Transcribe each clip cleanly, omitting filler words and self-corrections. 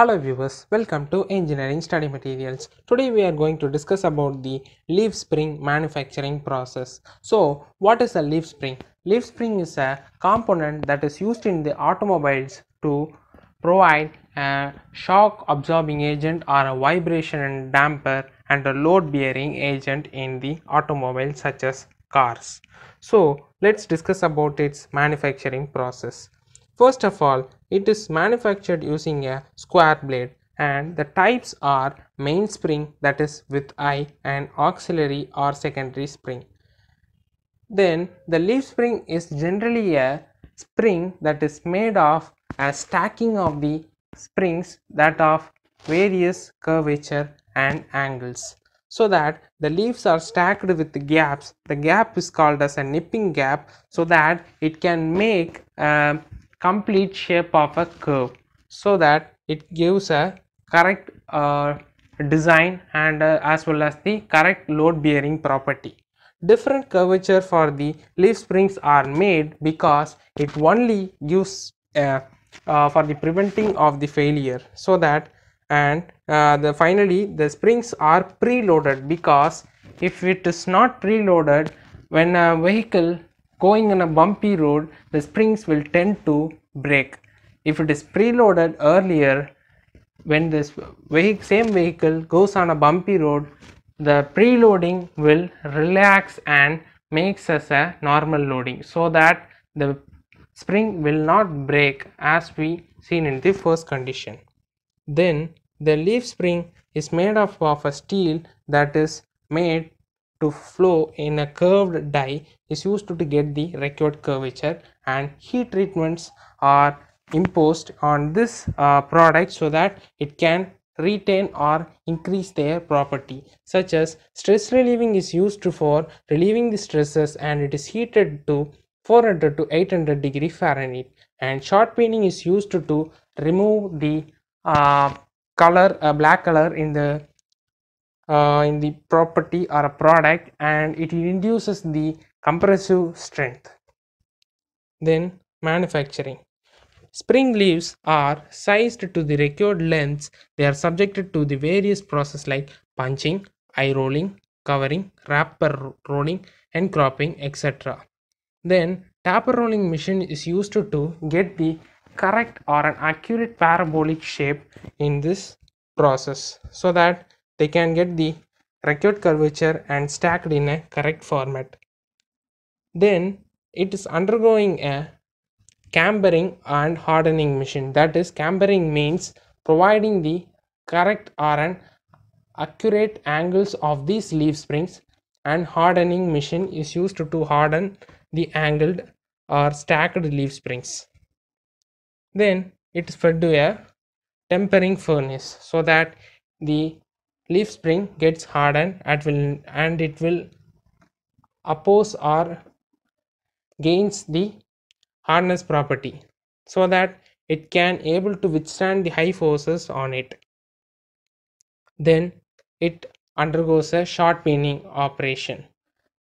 Hello viewers, welcome to Engineering Study Materials. Today we are going to discuss about the leaf spring manufacturing process. So what is a leaf spring? Leaf spring is a component that is used in the automobiles to provide a shock absorbing agent or a vibration and damper and a load bearing agent in the automobile such as cars. So let's discuss about its manufacturing process. First of all, it is manufactured using a square blade, and the types are main spring, that is with eye, and auxiliary or secondary spring. Then the leaf spring is generally a spring that is made of a stacking of the springs that of various curvature and angles, so that the leaves are stacked with the gaps. The gap is called as a nipping gap, so that it can make complete shape of a curve, so that it gives a correct design and as well as the correct load bearing property. Different curvature for the leaf springs are made because it only gives for the preventing of the failure, so that finally the springs are preloaded, because if it is not preloaded, when a vehicle going on a bumpy road, the springs will tend to break. If it is preloaded earlier, when this same vehicle goes on a bumpy road, the preloading will relax and makes us a normal loading, so that the spring will not break, as we seen in the first condition. Then the leaf spring is made up of a steel that is made to flow in a curved die, is used to get the required curvature, and heat treatments are imposed on this product so that it can retain or increase their property, such as stress relieving is used for relieving the stresses, and it is heated to 400 to 800 degree Fahrenheit, and shot peening is used to remove the color, black color in the property or a product, and it induces the compressive strength. Then manufacturing. Spring leaves are sized to the required lengths. They are subjected to the various processes like punching, eye rolling, covering, wrapper rolling, and cropping, etc. Then taper rolling machine is used to get the correct or an accurate parabolic shape in this process, so that they can get the required curvature and stacked in a correct format. Then it is undergoing a cambering and hardening machine. That is, cambering means providing the correct or an accurate angles of these leaf springs, and hardening machine is used to harden the angled or stacked leaf springs. Then it is fed to a tempering furnace, so that the leaf spring gets hardened and it will oppose or gains the hardness property, so that it can able to withstand the high forces on it. Then it undergoes a shot peening operation,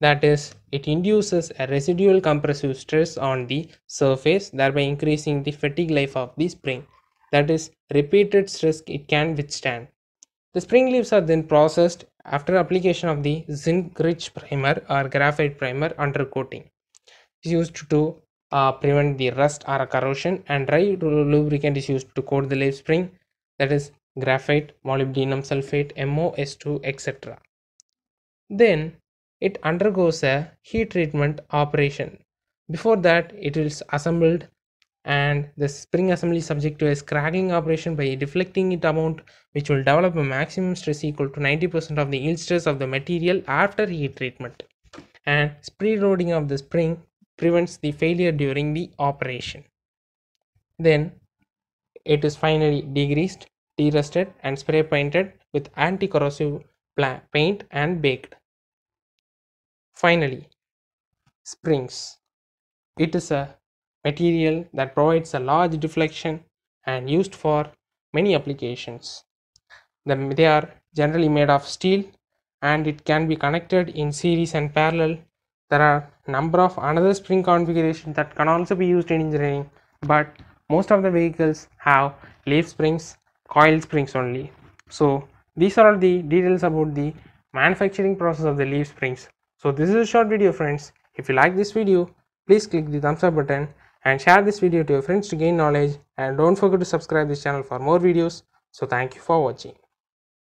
that is, it induces a residual compressive stress on the surface, thereby increasing the fatigue life of the spring, that is, repeated stress it can withstand. The spring leaves are then processed after application of the zinc-rich primer or graphite primer undercoating. It is used to prevent the rust or corrosion, and dry lubricant is used to coat the leaf spring, that is graphite, molybdenum sulfate, MoS2, etc. Then it undergoes a heat treatment operation. Before that, it is assembled, and the spring assembly is subject to a scraggling operation by deflecting it amount, which will develop a maximum stress equal to 90% of the yield stress of the material after heat treatment, and preloading of the spring prevents the failure during the operation. Then it is finally degreased, derusted, and spray painted with anti-corrosive paint and baked. Finally, springs. It is a material that provides a large deflection and used for many applications. They are generally made of steel, and it can be connected in series and parallel. There are number of another spring configuration that can also be used in engineering, but most of the vehicles have leaf springs coil springs only. So these are all the details about the manufacturing process of the leaf springs. So this is a short video, friends. If you like this video, please click the thumbs up button and share this video to your friends to gain knowledge, and don't forget to subscribe this channel for more videos. So thank you for watching.